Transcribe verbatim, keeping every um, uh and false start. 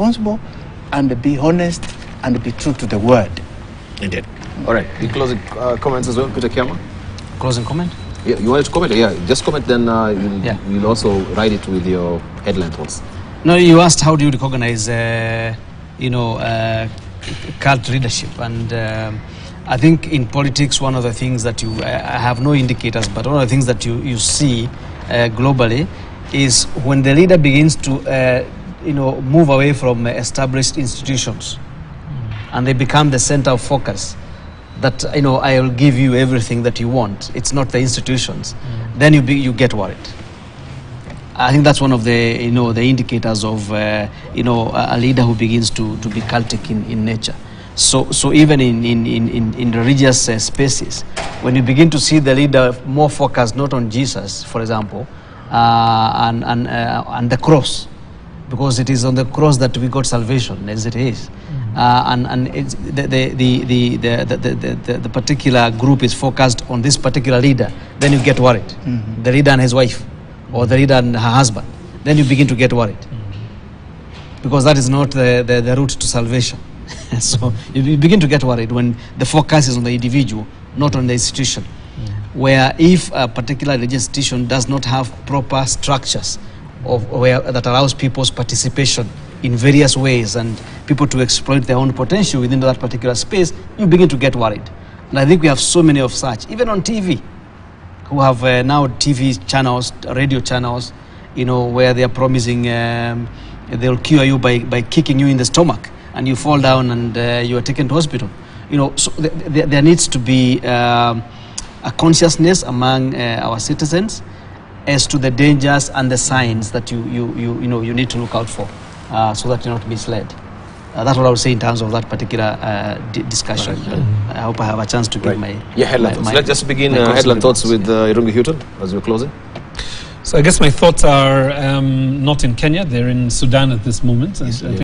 responsible and be honest and be true to the word. Indeed. All right. The closing uh, comments as well, Peter Kiama? Closing comment? Yeah, you wanted to comment? Yeah, just comment, then uh, you'll, yeah. you'll also write it with your headline thoughts. No, you asked how do you recognize, uh, you know, uh, cult leadership. And uh, I think in politics, one of the things that you, I have no indicators, but one of the things that you, you see uh, globally is when the leader begins to, uh, you know, move away from established institutions and they become the center of focus. That, you know, I will give you everything that you want. It's not the institutions. Mm. Then you be, you get worried. I think that's one of the, you know, the indicators of, uh, you know, a leader who begins to, to be cultic in, in nature. So, so even in, in, in, in religious uh, spaces, when you begin to see the leader more focused not on Jesus, for example, uh, and, and, uh, and the cross, because it is on the cross that we got salvation, as it is. Uh, and and it's the, the, the, the, the, the, the, the particular group is focused on this particular leader, then you get worried. Mm-hmm. The leader and his wife, or the leader and her husband, then you begin to get worried. Mm-hmm. Because that is not the, the, the route to salvation. So you begin to get worried when the focus is on the individual, not on the institution. Mm-hmm. Where if a particular religious institution does not have proper structures of, where, that allows people's participation in various ways and people to exploit their own potential within that particular space, you begin to get worried. And I think we have so many of such, even on T V, who have uh, now T V channels, radio channels, you know, where they are promising um, they'll cure you by, by kicking you in the stomach and you fall down and uh, you are taken to hospital. You know, so th th there needs to be um, a consciousness among uh, our citizens as to the dangers and the signs that you, you, you, you, know, you need to look out for. Uh, so that you're not misled. Uh, that's what I would say in terms of that particular uh, di discussion. Right. Mm-hmm. I hope I have a chance to give right. my... Yeah, headline my, thoughts. My, Let's just begin uh, headline thoughts with yeah. uh, Irungi-Huton as we're closing. So I guess my thoughts are um, not in Kenya. They're in Sudan at this moment. Yes, and, yeah.